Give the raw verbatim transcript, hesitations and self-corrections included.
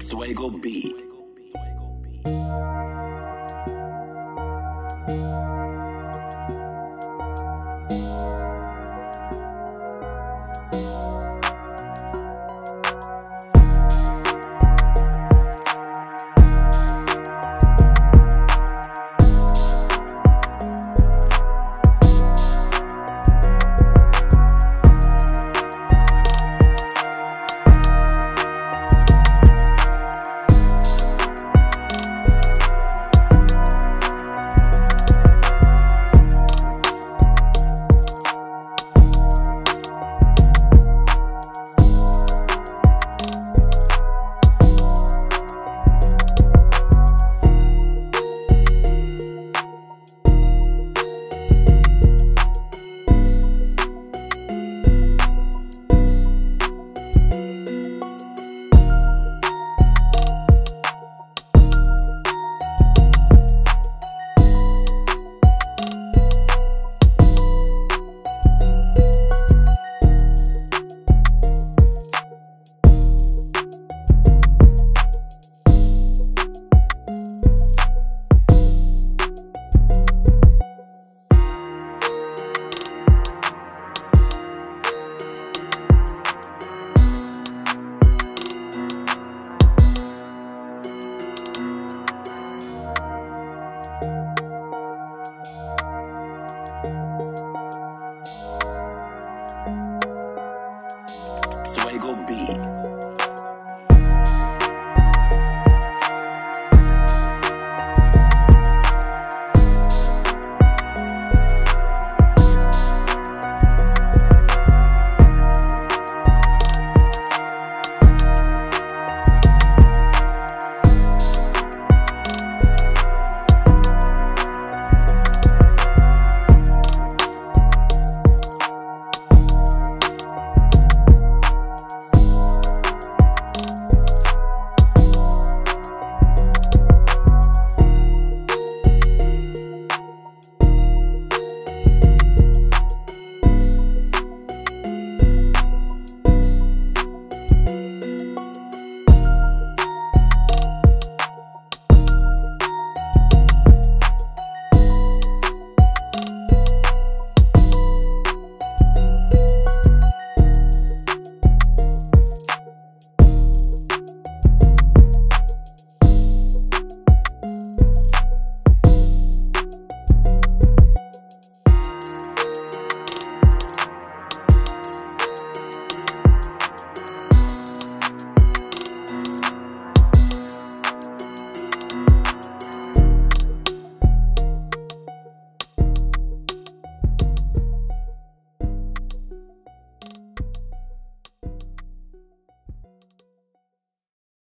Suegalbeat.